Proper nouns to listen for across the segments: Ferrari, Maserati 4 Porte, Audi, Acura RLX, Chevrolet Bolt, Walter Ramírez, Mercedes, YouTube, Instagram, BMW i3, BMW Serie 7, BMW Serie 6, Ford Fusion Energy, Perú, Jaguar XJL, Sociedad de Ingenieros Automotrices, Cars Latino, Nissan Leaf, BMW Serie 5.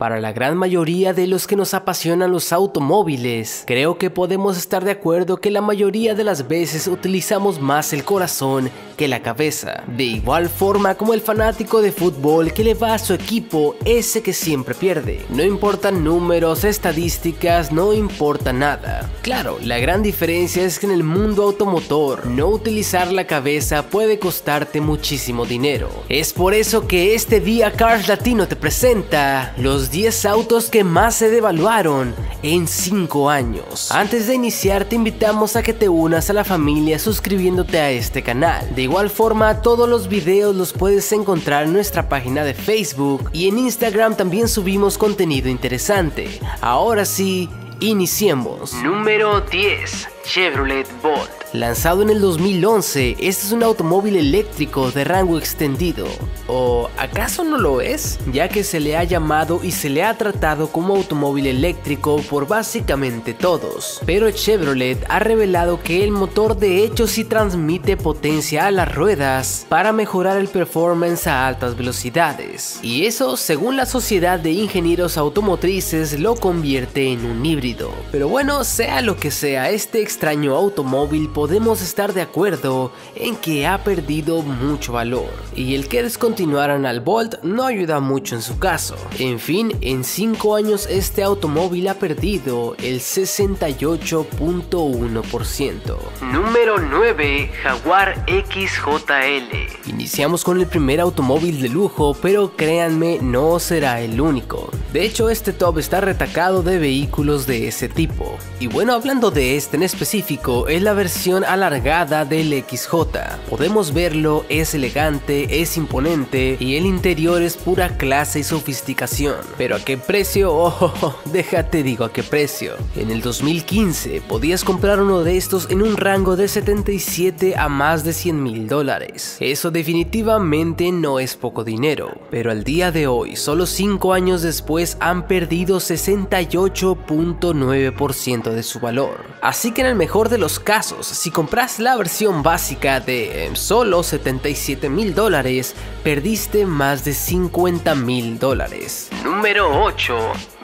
Para la gran mayoría de los que nos apasionan los automóviles, creo que podemos estar de acuerdo que la mayoría de las veces utilizamos más el corazón que la cabeza. De igual forma como el fanático de fútbol que le va a su equipo, ese que siempre pierde. No importan números, estadísticas, no importa nada. Claro, la gran diferencia es que en el mundo automotor, no utilizar la cabeza puede costarte muchísimo dinero. Es por eso que este día Cars Latino te presenta los 10 autos que más se devaluaron en 5 años. Antes de iniciar te invitamos a que te unas a la familia suscribiéndote a este canal. De igual forma, todos los videos los puedes encontrar en nuestra página de Facebook y en Instagram también subimos contenido interesante. Ahora sí, iniciemos. Número 10. Chevrolet Bolt. Lanzado en el 2011, este es un automóvil eléctrico de rango extendido. ¿O acaso no lo es? Ya que se le ha llamado y se le ha tratado como automóvil eléctrico por básicamente todos. Pero Chevrolet ha revelado que el motor de hecho sí transmite potencia a las ruedas para mejorar el performance a altas velocidades. Y eso, según la Sociedad de Ingenieros Automotrices, lo convierte en un híbrido. Pero bueno, sea lo que sea, este extraño automóvil podemos estar de acuerdo en que ha perdido mucho valor, y el que descontinuaran al Bolt no ayuda mucho en su caso. En fin, en 5 años este automóvil ha perdido el 68.1%. Número 9. Jaguar XJL. Iniciamos con el primer automóvil de lujo, pero créanme, no será el único. De hecho, este top está retacado de vehículos de ese tipo. Y bueno, hablando de este en específico, es la versión alargada del XJ. Podemos verlo, es elegante, es imponente y el interior es pura clase y sofisticación. Pero ¿a qué precio? Oh, déjate digo a qué precio. En el 2015 podías comprar uno de estos en un rango de 77 a más de 100 mil dólares. Eso definitivamente no es poco dinero. Pero al día de hoy, solo 5 años después, han perdido 68.9% de su valor. Así que en el mejor de los casos, si compras la versión básica de solo 77 mil dólares, perdiste más de 50 mil dólares. Número 8.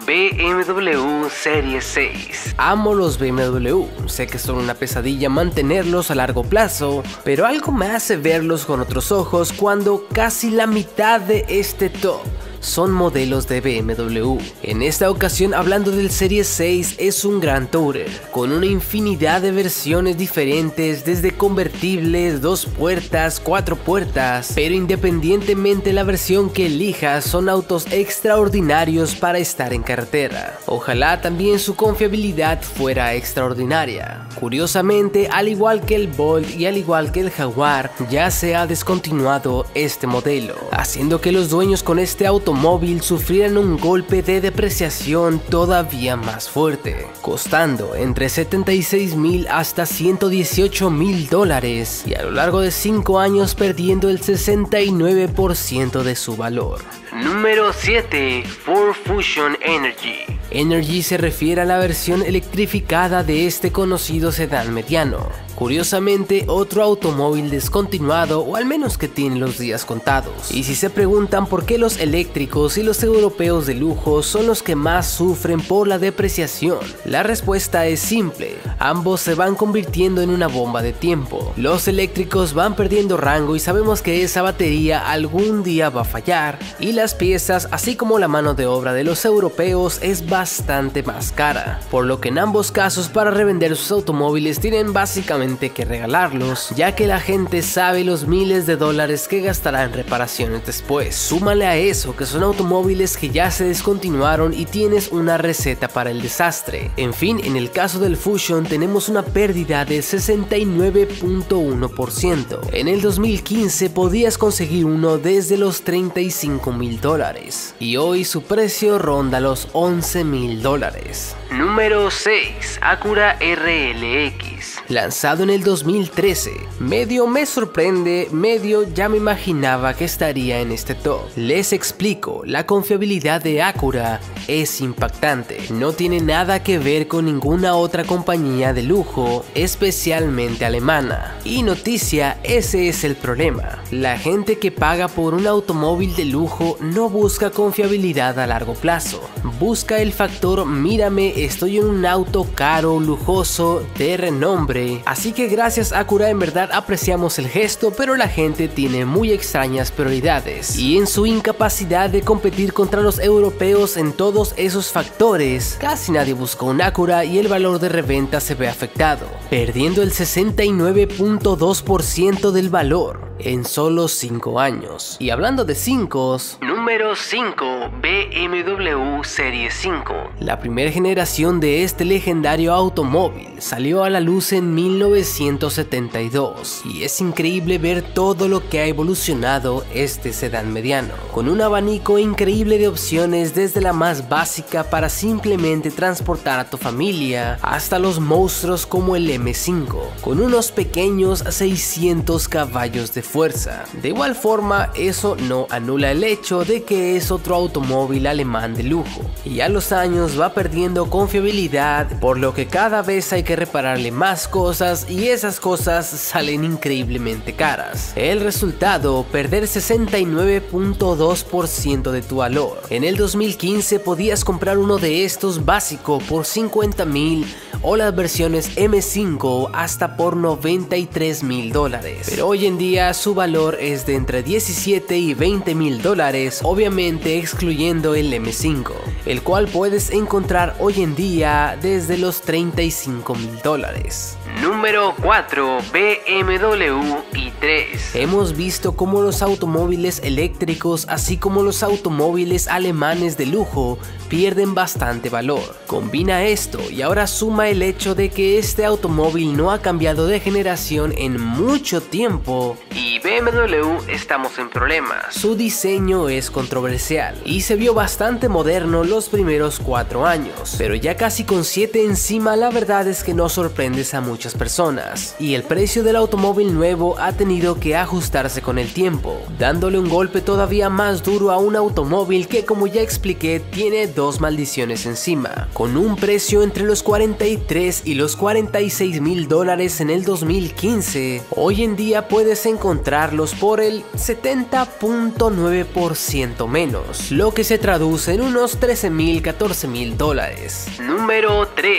BMW Serie 6. Amo los BMW, sé que son una pesadilla mantenerlos a largo plazo, pero algo me hace verlos con otros ojos cuando casi la mitad de este top son modelos de BMW. En esta ocasión, hablando del Serie 6, es un gran tourer, con una infinidad de versiones diferentes, desde convertibles, 2 puertas, 4 puertas, pero independientemente la versión que elijas, son autos extraordinarios para estar en carretera. Ojalá también su confiabilidad fuera extraordinaria. Curiosamente, al igual que el Bolt y al igual que el Jaguar, ya se ha descontinuado este modelo, haciendo que los dueños con este automóvil sufrieran un golpe de depreciación todavía más fuerte, costando entre 76 mil hasta 118 mil dólares y a lo largo de 5 años perdiendo el 69% de su valor. Número 7. Ford Fusion Energy. Energy se refiere a la versión electrificada de este conocido sedán mediano. Curiosamente, otro automóvil descontinuado, o al menos que tiene los días contados. Y si se preguntan por qué los eléctricos y los europeos de lujo son los que más sufren por la depreciación, la respuesta es simple: ambos se van convirtiendo en una bomba de tiempo. Los eléctricos van perdiendo rango y sabemos que esa batería algún día va a fallar, y las piezas, así como la mano de obra de los europeos, es bastante más cara, por lo que en ambos casos, para revender sus automóviles tienen básicamente que regalarlos, ya que la gente sabe los miles de dólares que gastará en reparaciones después. Súmale a eso que son automóviles que ya se descontinuaron y tienes una receta para el desastre. En fin, en el caso del Fusion tenemos una pérdida de 69.1%. En el 2015 podías conseguir uno desde los 35 mil dólares y hoy su precio ronda los 11 mil dólares. Número 6. Acura RLX. lanzado en el 2013. Medio me sorprende, medio ya me imaginaba que estaría en este top. Les explico, la confiabilidad de Acura es impactante. No tiene nada que ver con ninguna otra compañía de lujo, especialmente alemana. Y noticia, ese es el problema. La gente que paga por un automóvil de lujo no busca confiabilidad a largo plazo. Busca el factor, mírame, estoy en un auto caro, lujoso, de renombre. Así que gracias Acura, en verdad apreciamos el gesto, pero la gente tiene muy extrañas prioridades. Y en su incapacidad de competir contra los europeos en todos esos factores, casi nadie buscó un Acura y el valor de reventa se ve afectado, perdiendo el 69.2% del valor en solo 5 años. Y hablando de 5, número 5, BMW Serie 5. La primera generación de este legendario automóvil salió a la luz en 1972 y es increíble ver todo lo que ha evolucionado este sedán mediano, con un abanico increíble de opciones desde la más básica para simplemente transportar a tu familia hasta los monstruos como el M5, con unos pequeños 600 caballos de fuerza. De igual forma, eso no anula el hecho de que es otro automóvil alemán de lujo y a los años va perdiendo confiabilidad, por lo que cada vez hay que repararle más cosas y esas cosas salen increíblemente caras. El resultado, perder 69.2% de tu valor. En el 2015 podías comprar uno de estos básico por 50.000 o las versiones M5 hasta por 93.000 dólares, pero hoy en día su valor es de entre 17 y 20.000 dólares, obviamente excluyendo el M5, el cual puedes encontrar hoy en día desde los 35.000 dólares. Número 4, BMW i3. Hemos visto cómo los automóviles eléctricos, así como los automóviles alemanes de lujo, pierden bastante valor. Combina esto y ahora suma el hecho de que este automóvil no ha cambiado de generación en mucho tiempo y BMW estamos en problemas. Su diseño es controversial y se vio bastante moderno los primeros 4 años, pero ya casi con 7 encima, la verdad es que no sorprendes a muchas personas y el precio del automóvil nuevo ha tenido que ajustarse con el tiempo, dándole un golpe todavía más duro a un automóvil que, como ya expliqué, tiene 2 maldiciones encima, con un precio entre los 43 y los 46.000 dólares en el 2015, hoy en día puedes encontrarlos por el 70.9% menos, lo que se traduce en unos 13.000, 14.000 dólares. Número 3,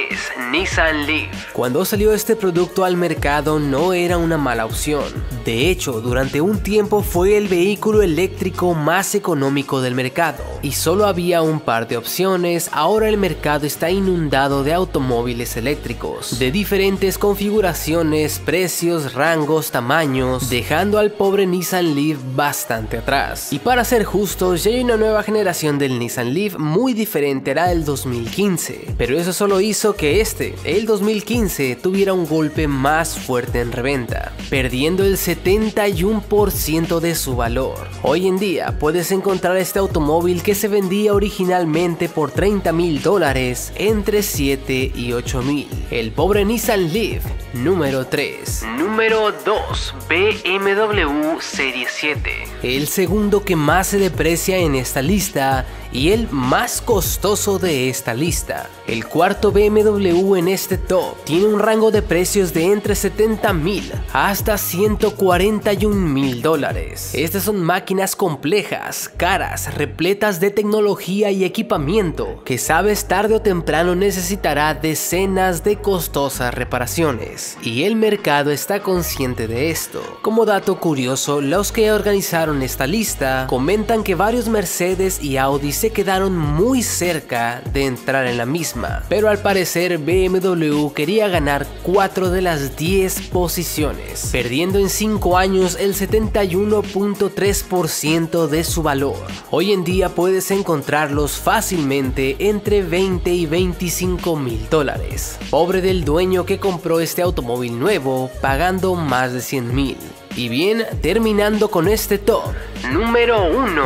Nissan Leaf. Cuando salió este producto al mercado no era una mala opción. De hecho, durante un tiempo fue el vehículo eléctrico más económico del mercado y solo había un par de opciones. Ahora el mercado está inundado de automóviles eléctricos de diferentes configuraciones, precios, rangos, tamaños, dejando al pobre Nissan Leaf bastante atrás. Y para ser justos, ya hay una nueva generación del Nissan Leaf muy diferente a la del 2015, pero eso solo hizo que el 2015, tuviera un golpe más fuerte en reventa, perdiendo el 71% de su valor. Hoy en día puedes encontrar este automóvil que se vendía originalmente por 30.000 dólares entre 7 y 8.000. El pobre Nissan Leaf. Número 3. Número 2, BMW Serie 7. El segundo que más se deprecia en esta lista y el más costoso de esta lista. El cuarto BMW en este top tiene un rango de precios de entre 70.000 hasta 141.000 dólares. Estas son máquinas complejas, caras, repletas de tecnología y equipamiento que sabes tarde o temprano necesitará decenas de costosas reparaciones, y el mercado está consciente de esto. Como dato curioso, los que organizaron esta lista comentan que varios Mercedes y Audi se quedaron muy cerca de entrar en la misma, pero al parecer BMW quería ganar 4 de las 10 posiciones, perdiendo en 5 años el 71.3% de su valor. Hoy en día puedes encontrarlos fácilmente entre 20 y 25.000 dólares. Pobre del dueño que compró este automóvil nuevo pagando más de 100.000. Y bien, terminando con este top. Número 1,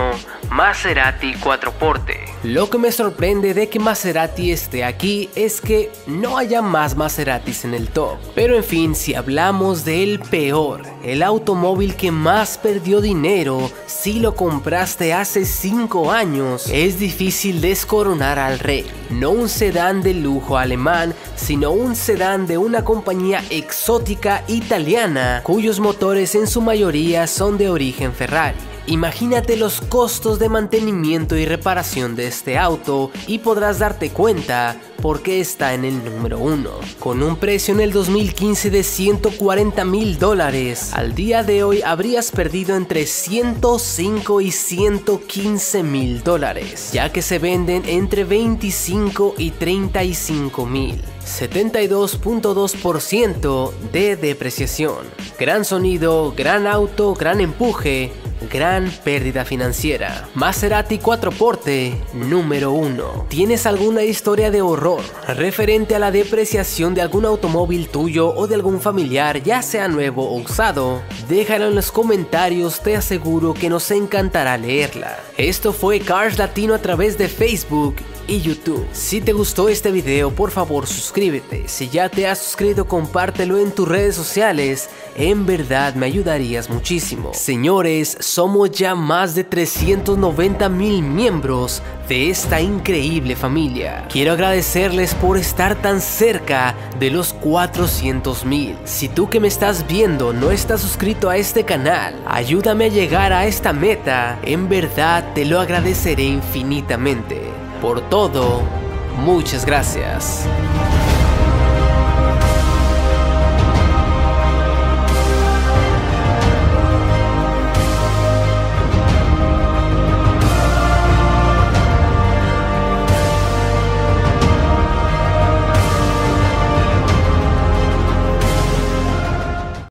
Maserati 4 Porte. Lo que me sorprende de que Maserati esté aquí es que no haya más Maseratis en el top. Pero en fin, si hablamos del peor, el automóvil que más perdió dinero si lo compraste hace 5 años, es difícil descoronar al rey. No un sedán de lujo alemán, sino un sedán de una compañía exótica italiana, cuyos motores en su mayoría son de origen Ferrari. Imagínate los costos de mantenimiento y reparación de este auto y podrás darte cuenta por qué está en el número 1. Con un precio en el 2015 de $140,000, al día de hoy habrías perdido entre $105,000 y $115,000, ya que se venden entre $25,000 y $35,000. 72.2% de depreciación. Gran sonido, gran auto, gran empuje, gran pérdida financiera. Maserati 4 Porte número 1. ¿Tienes alguna historia de horror referente a la depreciación de algún automóvil tuyo o de algún familiar, ya sea nuevo o usado? Déjalo en los comentarios, te aseguro que nos encantará leerla. Esto fue Cars Latino a través de Facebook y YouTube. Si te gustó este video, por favor suscríbete. Si ya te has suscrito, compártelo en tus redes sociales. En verdad me ayudarías muchísimo. Señores, somos ya más de 390,000 miembros de esta increíble familia. Quiero agradecerles por estar tan cerca de los 400,000. Si tú que me estás viendo no estás suscrito a este canal, ayúdame a llegar a esta meta. En verdad te lo agradeceré infinitamente. Por todo, muchas gracias.